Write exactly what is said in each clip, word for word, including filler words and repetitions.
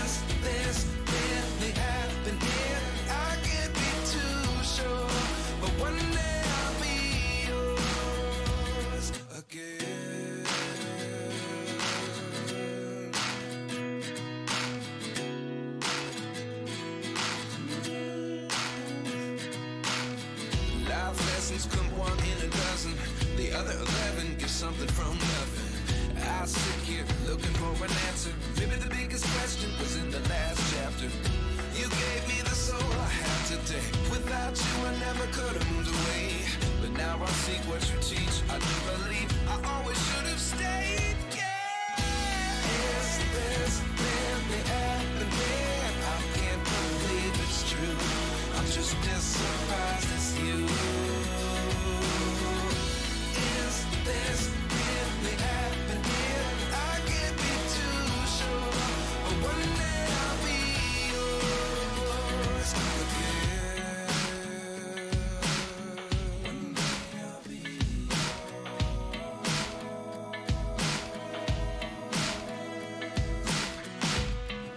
Is this really happening? I can't be too sure, but one day I'll be yours again. Come one in a dozen, the other eleven get something from nothing. I sit here looking for an answer. Maybe the biggest question was in the last chapter. You gave me the soul I have today. Without you I never could have moved away, but now I see what you teach. I do believe I always should have stayed. Yeah. Is this really happening? I can't believe it's true. I'm just as surprised as you. This really happening? I can't be too sure, but one day I'll be yours again. One day I'll be yours.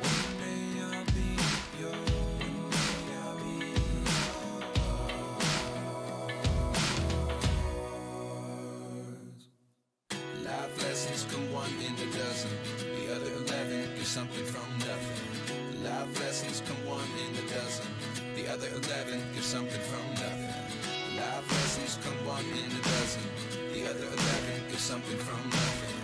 One day I'll be yours. Lessons come one in a dozen, the other eleven get something from nothing. Life lessons come one in a dozen, the other eleven get something from nothing. Life lessons come one in a dozen, the other eleven get something from nothing.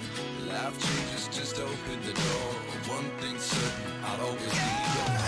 Life changes, just open the door. One thing's certain, I'll always be yours.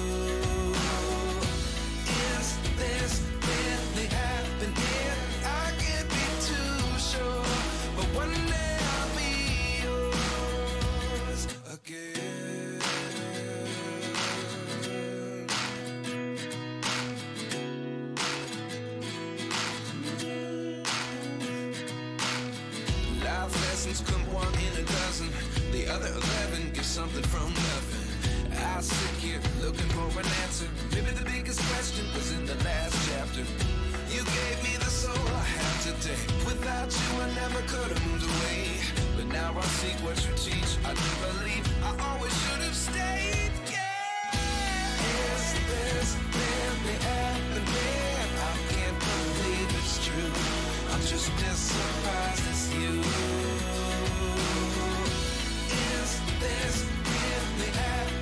This really happening? I can't be too sure, but one day I'll be yours again. Life lessons come one in a dozen, the other eleven get something from nothing. I sit here looking for an answer. Maybe the biggest question was in the last chapter. You gave me the soul I have today. Without you I never could have moved away, but now I see what you teach. I do believe I always should have stayed. Yeah. Is this really happening? I can't believe it's true. I'm just as surprised as you. Is this really happening?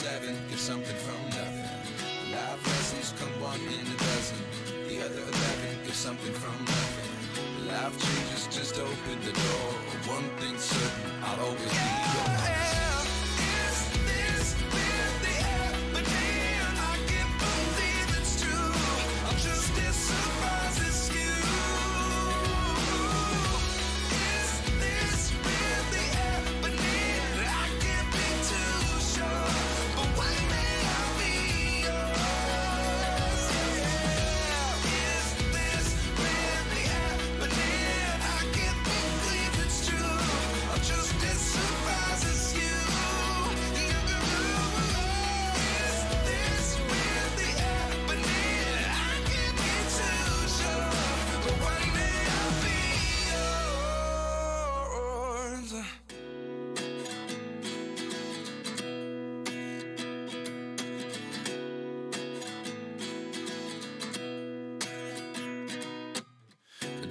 eleven get something from nothing. Life lessons come one in a dozen. The other eleven get something from nothing. Life changes, just open the door. One thing's certain, I'll always be yours.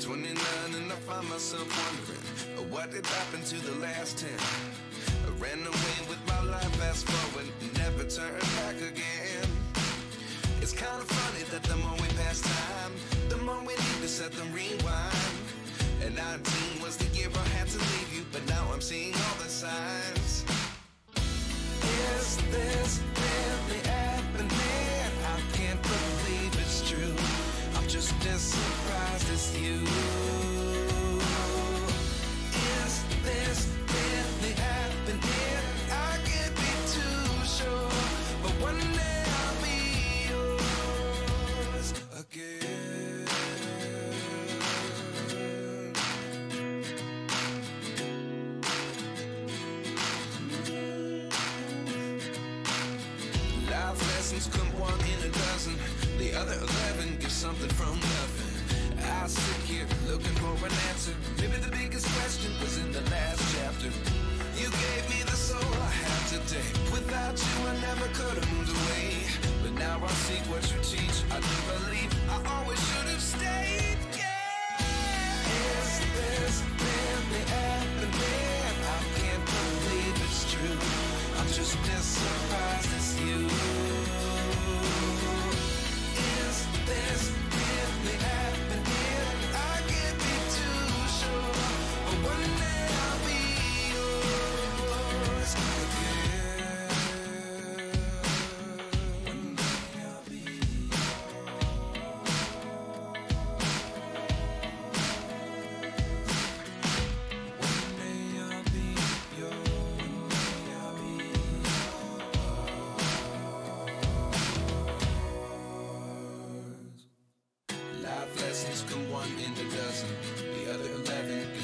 twenty-nine and I find myself wondering, what did happen to the last ten? I ran away with my life, fast forward, never turn back again. It's kind of funny that the more we pass time, the more we need to set the rewind. And nineteen was the year I had to leave you, but now I'm seeing all the signs. Is this really happening? I can't believe it's true. I'm just as surprised as you. Is this really happening? I can't be too sure, but one day I'll be yours again. Life lessons come one in a dozen. The other eleven get something from nothing. I sit here looking for an answer. Maybe the biggest question was in the last chapter. You gave me the soul I have today. Without you I never could have moved away. But now I see what you teach. I do believe I always should have stayed. Yeah. Is this really happening? I can't believe it's true. I'm just as surprised as you. This really happening? I can't be too sure, but one day I'll be yours again. One day I'll be yours. One day I'll be yours. Lessons come one in a dozen. The other eleven get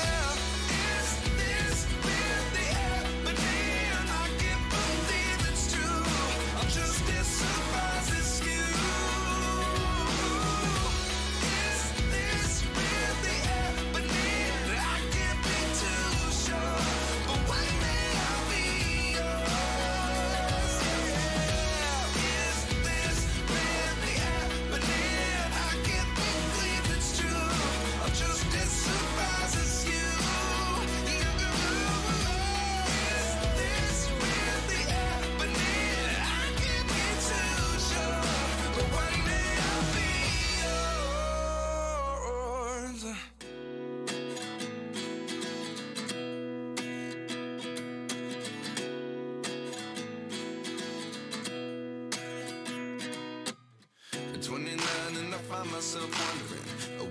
twenty-nine and I find myself wondering,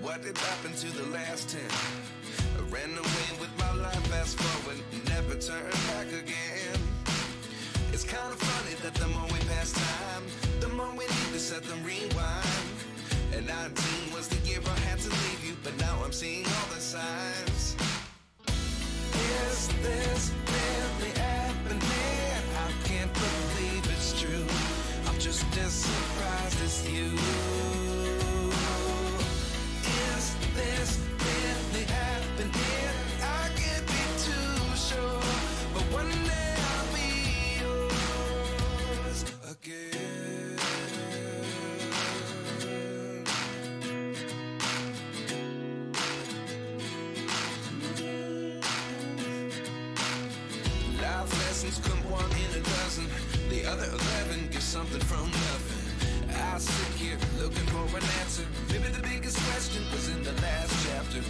what did happen to the last ten? I ran away with my life, fast forward, never turn back again. It's kind of funny that the more we pass time, the more we need to set the rewind. And nineteen was the year I had to leave you, but now I'm seeing all the signs. Is this really happening? I can't believe it's true. I'm just as surprised as you. Is this really happening? I can't be too sure, but one day. things, couldn't one in a dozen. The other eleven get something from nothing. I sit here looking for an answer. Maybe the biggest question was in the last chapter.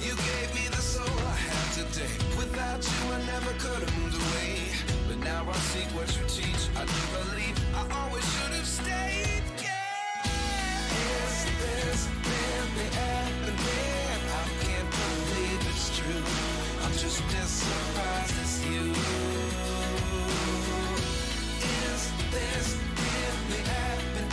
You gave me the soul I have today. Without you I never could have moved away. But now I seek what you teach. I do believe I always should have stayed. Yeah. Is this really happening? I can't believe it's true. I'm just as surprised as you. Is this really happening?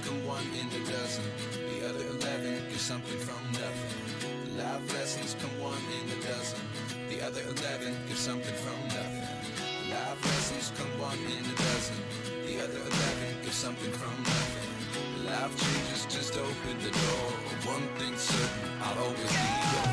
Come one in a dozen, the other eleven get something from nothing. Life lessons come one in a dozen, the other eleven get something from nothing. Life lessons come one in a dozen, the other eleven get something from nothing. Life changes just open the door. One thing's certain, I'll always be yours.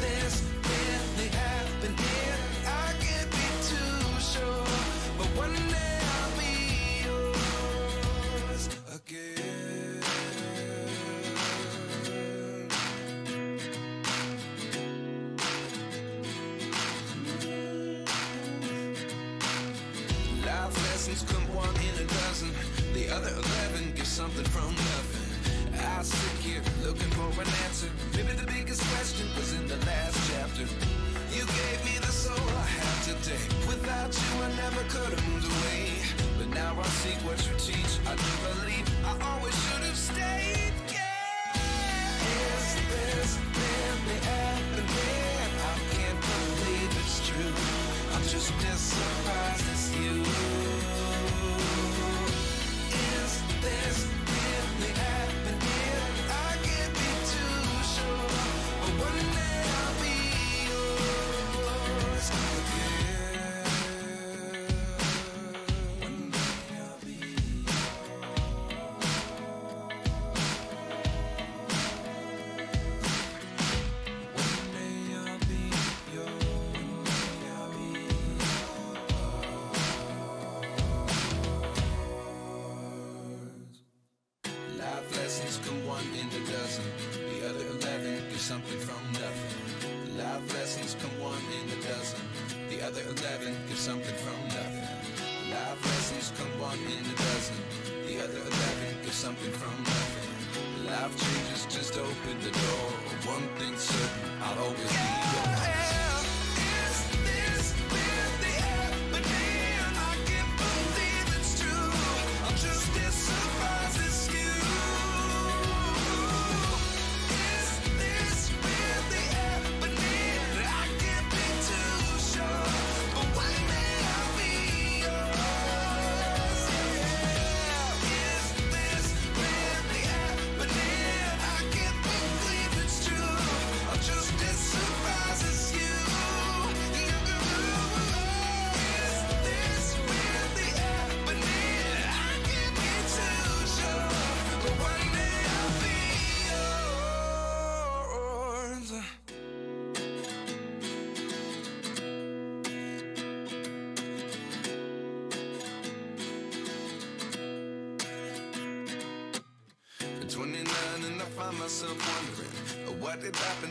This really happening? I can't be too sure, but one day I'll be yours again. Life lessons come one in a dozen, the other eleven get something from nothing. I sit here looking for an answer. Maybe the biggest question was in the last chapter. You gave me the soul I have today. Without you I never could have moved away. But now I seek what you teach. I do believe I always should have stayed. Yeah. Is this really happening? I can't believe it's true. I'm just as surprised as you. Is this really happening? Something from nothing. Life lessons come one in a dozen. The other eleven give something from nothing. Life lessons come one in a dozen. The other eleven give something from nothing. Life changes just open the door. One thing's certain, I'll always be yours. Is this really happening? I can't believe it's true. I'm just as surprised as you. Yeah. find myself wondering, what did happen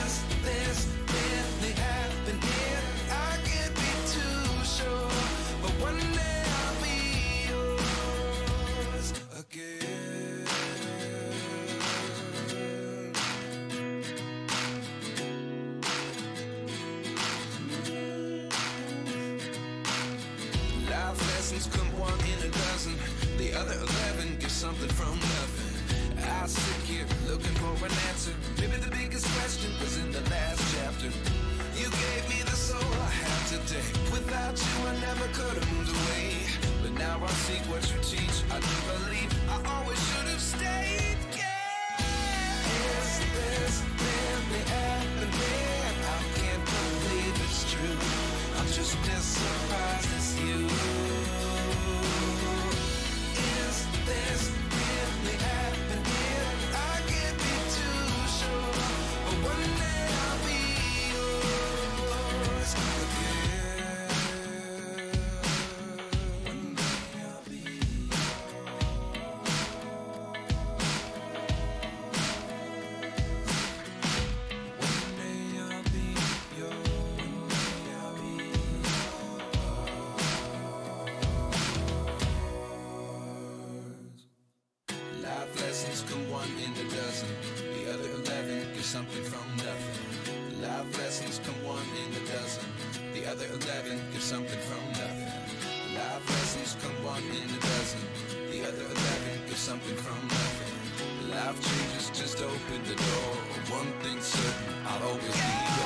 Is this really happening? I can't be too sure, but one day I'll be yours again. Come one in a dozen, the other eleven get something from nothing. I sit here looking for an answer. Maybe the biggest question was in the last chapter. You gave me the soul I have today. Without you I never could have moved away, but now I see what you teach. I do believe I always should have stayed. Yeah. Is this really happening? I can't believe it's true. I'm just as surprised as you. Is this really happening? I can't be too sure, but one day I'll be yours again. One day I'll be yours. One day I'll be yours. In a dozen, the other eleven get something from nothing. Life lessons come one in a dozen, the other eleven get something from nothing. Life lessons come one in a dozen, the other eleven get something from nothing. Life changes, just open the door. One thing's certain, I'll always be yours.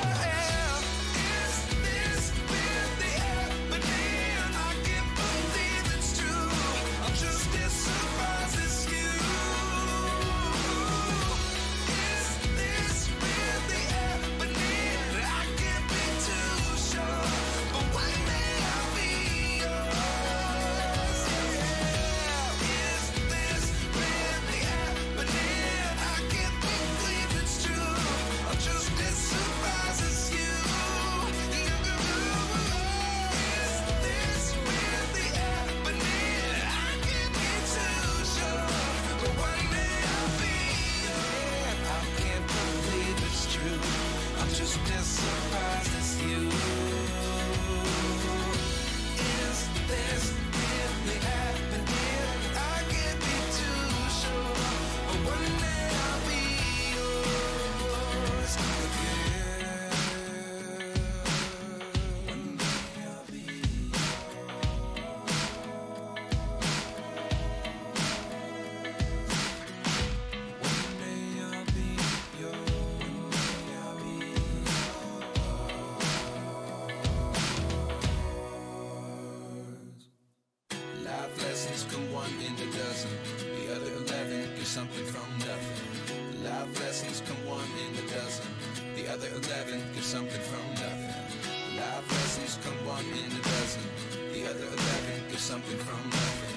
Something from nothing.